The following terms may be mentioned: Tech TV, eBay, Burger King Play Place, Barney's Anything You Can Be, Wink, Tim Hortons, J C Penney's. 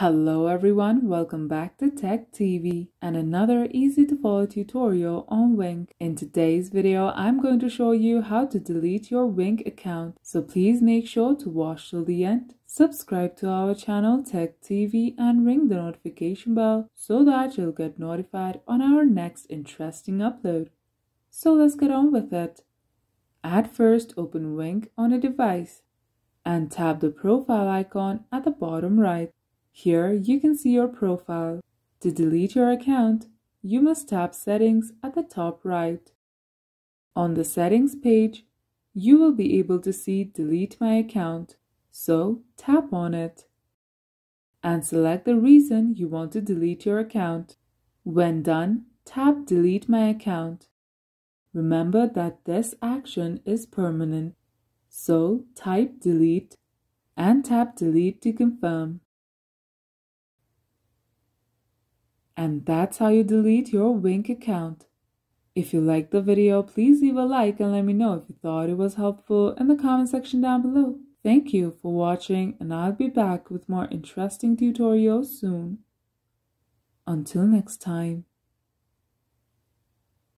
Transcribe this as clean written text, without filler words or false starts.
Hello everyone, welcome back to Tech TV and another easy to follow tutorial on Wink. In today's video, I'm going to show you how to delete your Wink account, so please make sure to watch till the end. Subscribe to our channel Tech TV and ring the notification bell so that you'll get notified on our next interesting upload. So let's get on with it. At first, open Wink on a device and tap the profile icon at the bottom right. Here you can see your profile. To delete your account, you must tap Settings at the top right. On the Settings page, you will be able to see Delete My Account, so tap on it and select the reason you want to delete your account. When done, tap Delete My Account. Remember that this action is permanent, so type Delete and tap Delete to confirm. And that's how you delete your Wink account. If you liked the video, please leave a like and let me know if you thought it was helpful in the comment section down below. Thank you for watching, and I'll be back with more interesting tutorials soon. Until next time.